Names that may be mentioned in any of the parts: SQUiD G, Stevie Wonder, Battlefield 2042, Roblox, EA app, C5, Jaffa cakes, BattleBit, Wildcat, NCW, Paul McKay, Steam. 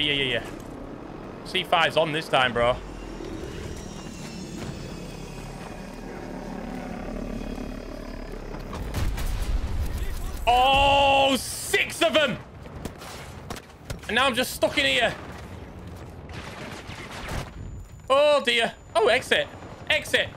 Yeah. C5's on this time, bro. Oh, 6 of them! And now I'm just stuck in here. Oh, dear. Oh, exit. Exit.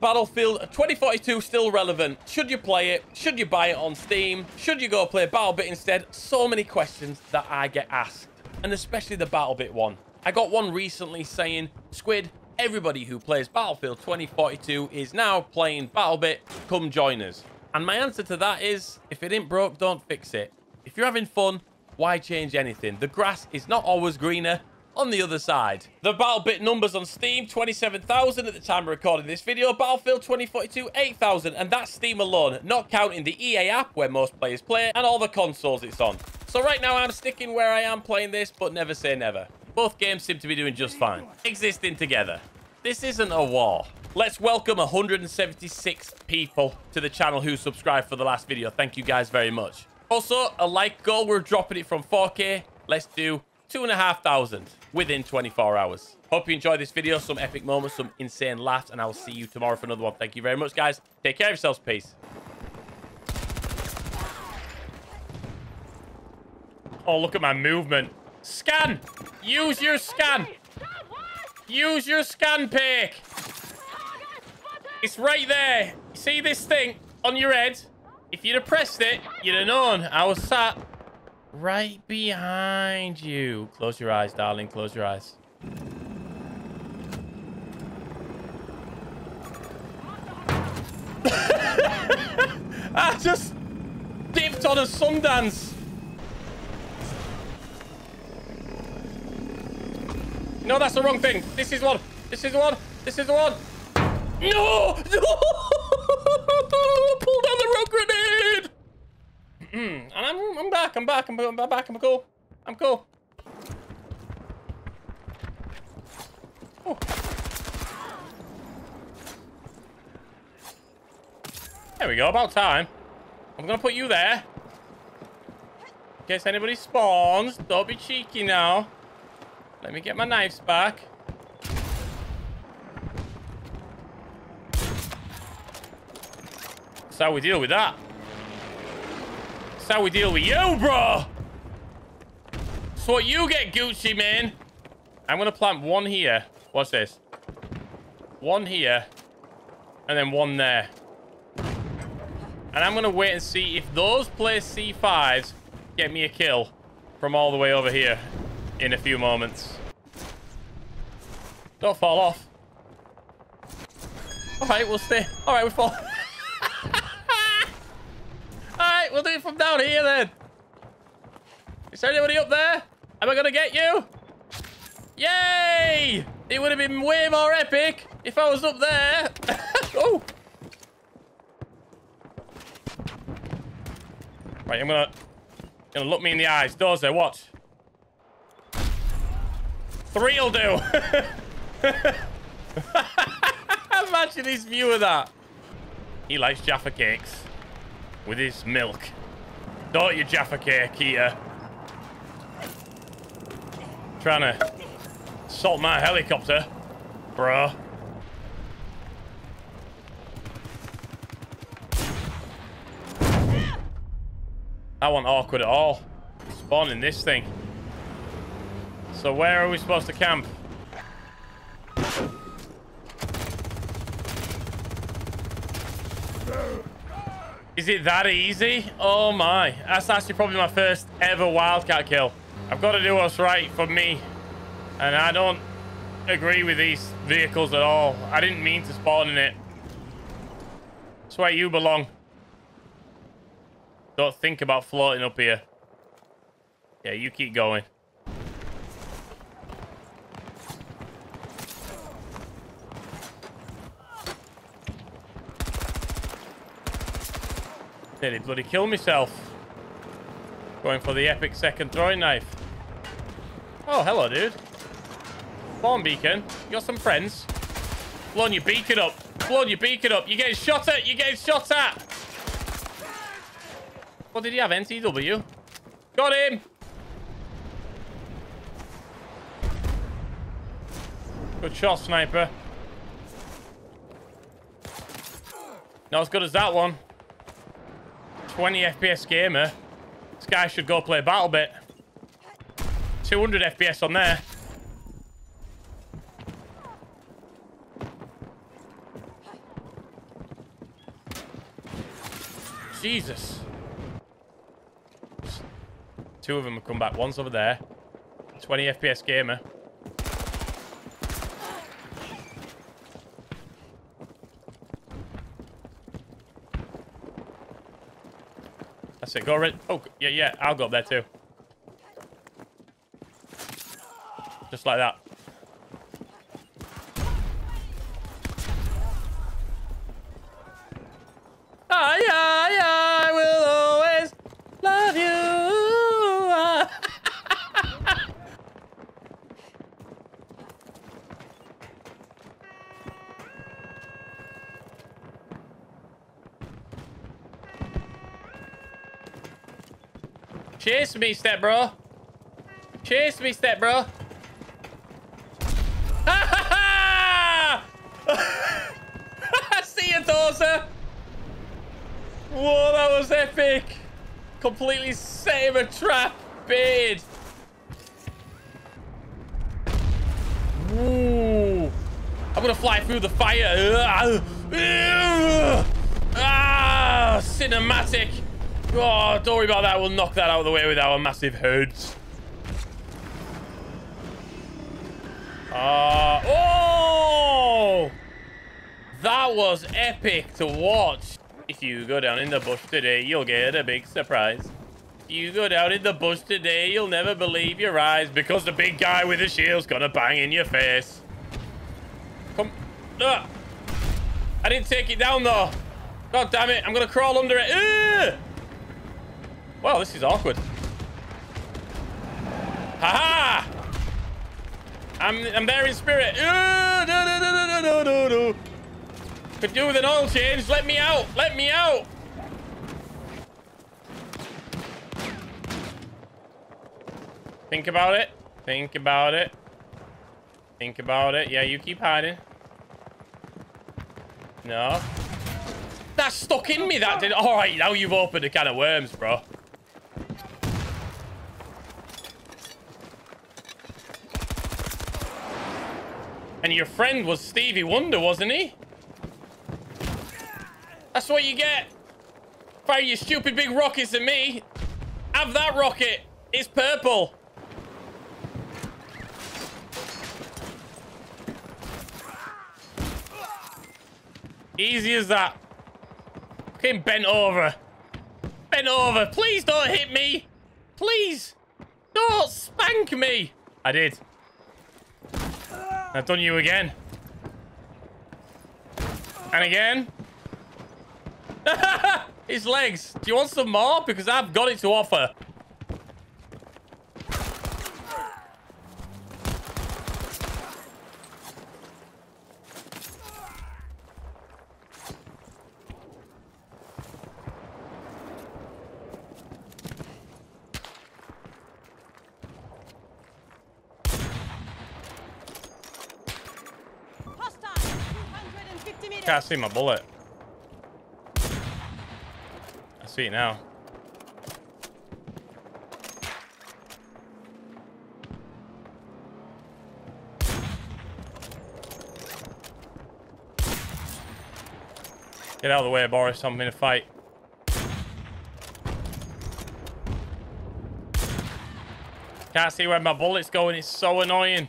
Battlefield 2042 still relevant. Should you play it? Should you buy it on Steam? Should you go play BattleBit instead? So many questions that I get asked, and especially the BattleBit one. I got one recently saying, Squid, everybody who plays Battlefield 2042 is now playing BattleBit. Come join us. And my answer to that is, if it ain't broke, don't fix it. If you're having fun, why change anything? The grass is not always greener on the other side. The BattleBit numbers on Steam, 27,000 at the time of recording this video. Battlefield 2042, 8,000. And that's Steam alone, not counting the EA app where most players play and all the consoles it's on. So right now I'm sticking where I am playing this, but never say never. Both games seem to be doing just fine, existing together. This isn't a war. Let's welcome 176 people to the channel who subscribed for the last video. Thank you guys very much. Also, a like goal. We're dropping it from 4K. Let's do 2,500 within 24 hours. Hope you enjoyed this video. Some epic moments, some insane laughs, and I'll see you tomorrow for another one. Thank you very much, guys. Take care of yourselves. Peace. Oh, look at my movement. Scan. Use your scan. Use your scan pick. It's right there. You see this thing on your head? If you'd have pressed it, you'd have known. I was sat right behind you. Close your eyes, darling. Close your eyes. I just dipped on a Sundance. No, that's the wrong thing. This is one. This is one. This is one. No! No! Pull down the rogue grenade! And I'm back. I'm cool. I'm cool. Oh. There we go. About time. I'm going to put you there. In case anybody spawns. Don't be cheeky now. Let me get my knives back. That's how we deal with that. That's how we deal with you, bro. That's what you get, Gucci, man. I'm going to plant one here. Watch this. One here. And then one there. And I'm going to wait and see if those play C5s get me a kill from all the way over here in a few moments. Don't fall off. All right, we'll stay. All right, we fall. We'll do it from down here then. Is there anybody up there? Am I gonna get you? Yay! It would have been way more epic if I was up there. Oh! Right, I'm gonna look me in the eyes. Dozer, watch. 3'll do. Imagine his view of that. He likes Jaffa cakes. With his milk. Don't you, Jaffa cake eater. Trying to assault my helicopter, bro. That wasn't awkward at all. Spawning this thing. So where are we supposed to camp? Is it that easy? Oh my. That's actually probably my first ever Wildcat kill. I've got to do what's right for me. And I don't agree with these vehicles at all. I didn't mean to spawn in it. That's where you belong. Don't think about floating up here. Yeah, you keep going. Nearly bloody kill myself. Going for the epic second throwing knife. Oh, hello, dude. Spawn beacon. You got some friends. Blown your beacon up. Blown your beacon up. You're getting shot at. You're getting shot at. What did he have? NCW. Got him. Good shot, sniper. Not as good as that one. 20 FPS gamer. This guy should go play BattleBit. 200 FPS on there. Jesus. Two of them have come back. One's over there. 20 FPS gamer. That's it. Go right. Oh, yeah, yeah. I'll go up there too. Just like that. I will always love you. Chase me, step bro. Chase me, step bro. See you, Dorsa. Whoa, that was epic. Completely set him a trap. Beard. Ooh. I'm going to fly through the fire. Ah, cinematic. Oh, don't worry about that. We'll knock that out of the way with our massive hoods. Oh! That was epic to watch. If you go down in the bush today, you'll get a big surprise. If you go down in the bush today, you'll never believe your eyes, because the big guy with the shield's gonna bang in your face. Come. Ugh. I didn't take it down, though. God damn it. I'm gonna crawl under it. Ugh. Wow, this is awkward. Ha-ha! I'm there in spirit. Ugh. No, no, no, no, no, no, no. Could do with an oil change. Let me out. Let me out. Think about it. Think about it. Think about it. Yeah, you keep hiding. No. That stuck in me. That did. All right, now you've opened a can of worms, bro. And your friend was Stevie Wonder, wasn't he? That's what you get. Fire your stupid big rockets at me. Have that rocket. It's purple. Easy as that. Fucking bent over. Bent over. Please don't hit me. Please. Don't spank me. I did. I've done you again. And again. His legs. Do you want some more? Because I've got it to offer. Hostile, 250 meters. Can't see my bullet. See now. Get out of the way, Boris. I'm in a fight. Can't see where my bullet's going. It's so annoying.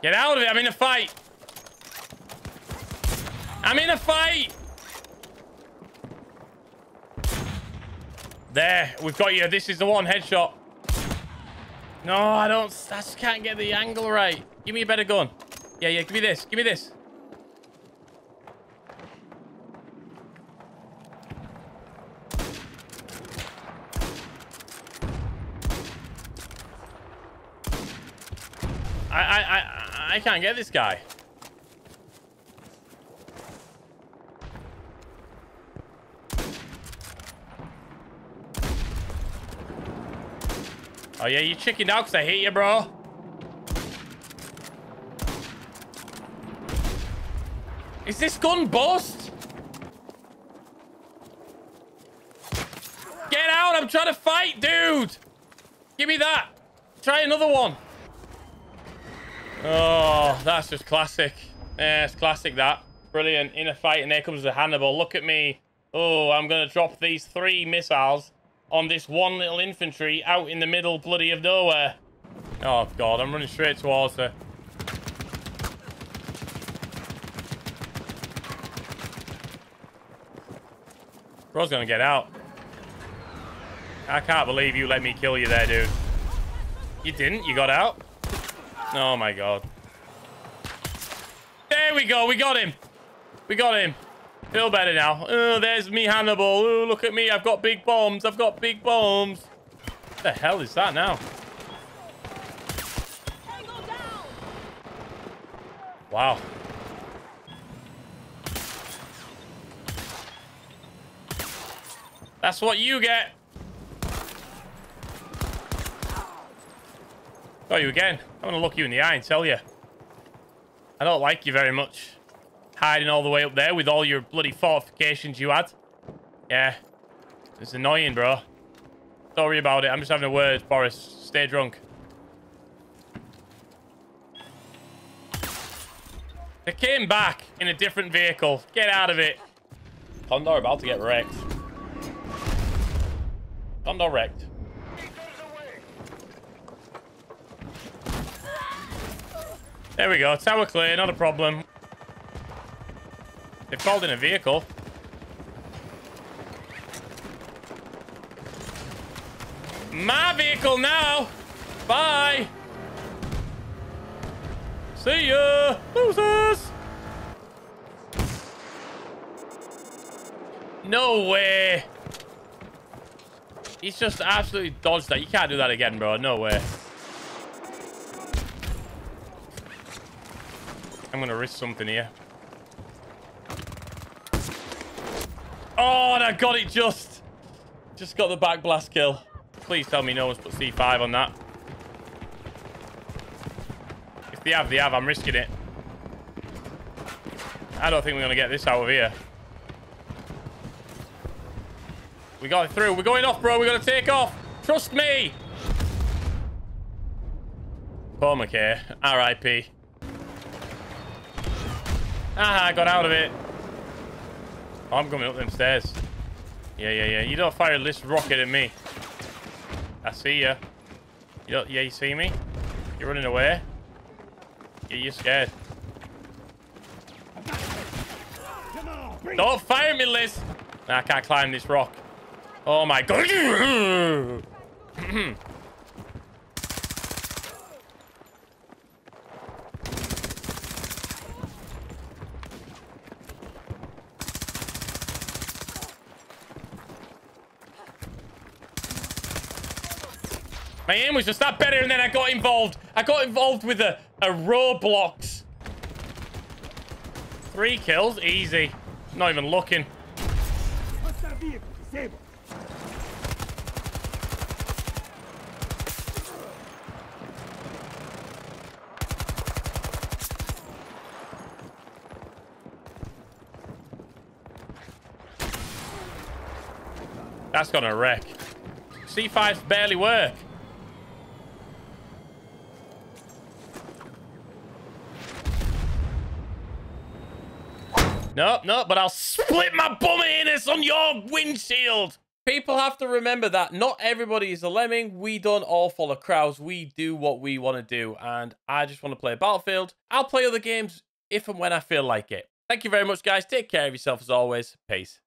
Get out of it. I'm in a fight. I'm in a fight. There, we've got you. This is the one headshot. No, I don't. I just can't get the angle right. Give me a better gun. Yeah, yeah. Give me this. Give me this. I can't get this guy. Oh yeah, you chickened out because I hate you, bro. Is this gun bust? Get out, I'm trying to fight, dude. Give me that. Try another one. Oh, that's just classic. Yeah, it's classic, that. Brilliant. In a fight, and there comes the Hannibal. Look at me. Oh, I'm going to drop these 3 missiles on this one little infantry out in the middle bloody of nowhere. Oh, God, I'm running straight towards her. Bro's going to get out. I can't believe you let me kill you there, dude. You didn't. You got out. Oh, my God. There we go. We got him. We got him. Feel better now. Oh, there's me, Hannibal. Oh, look at me. I've got big bombs. I've got big bombs. What the hell is that now? Wow. That's what you get. Got you again. I'm going to look you in the eye and tell you. I don't like you very much. Hiding all the way up there with all your bloody fortifications you had. Yeah. It's annoying, bro. Don't worry about it. I'm just having a word, Boris. Stay drunk. They came back in a different vehicle. Get out of it. Condor about to get wrecked. Condor wrecked. There we go. Tower clear. Not a problem. They've called in a vehicle. My vehicle now. Bye. See ya, losers. No way. He's just absolutely dodged that. You can't do that again, bro. No way. I'm going to risk something here. Oh, and I got it just. Just got the back blast kill. Please tell me no one's put C5 on that. If they have, they have. I'm risking it. I don't think we're going to get this out of here. We got it through. We're going off, bro. We're going to take off. Trust me. Paul McKay. R.I.P. Ah, I got out of it. Oh, I'm coming up them stairs. Yeah. You don't fire this rocket at me. I see ya. You see me? You're running away. Yeah, you're scared. Don't fire me, Liz. Nah, I can't climb this rock. Oh, my God. My aim was just that better, and then I got involved. I got involved with a Roblox. 3 kills, easy. Not even looking. What's that vehicle? Disable. That's gonna wreck. C5s barely work. Nope, but I'll split my bum anus on your windshield. People have to remember that not everybody is a lemming. We don't all follow crowds. We do what we want to do, and I just want to play Battlefield. I'll play other games if and when I feel like it. Thank you very much, guys. Take care of yourself as always. Peace.